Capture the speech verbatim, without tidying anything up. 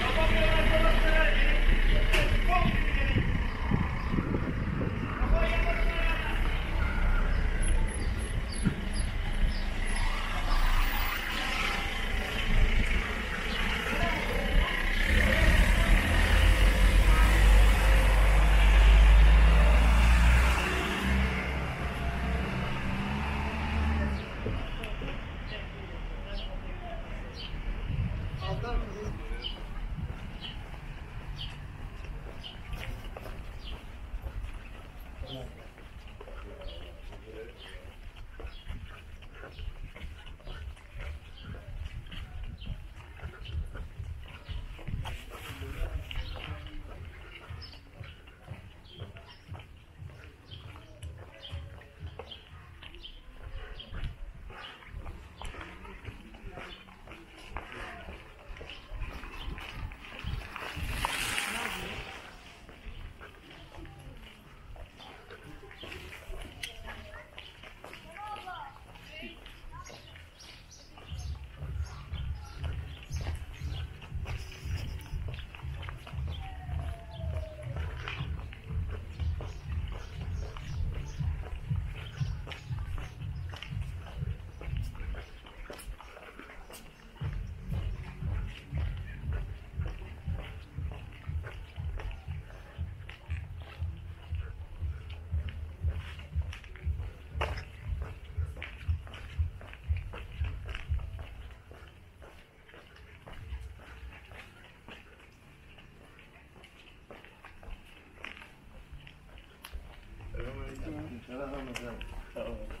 Kapak yanar dolaplara gelip çok gibi gelip. Kapak yanar dolaplara. Selam. Selam.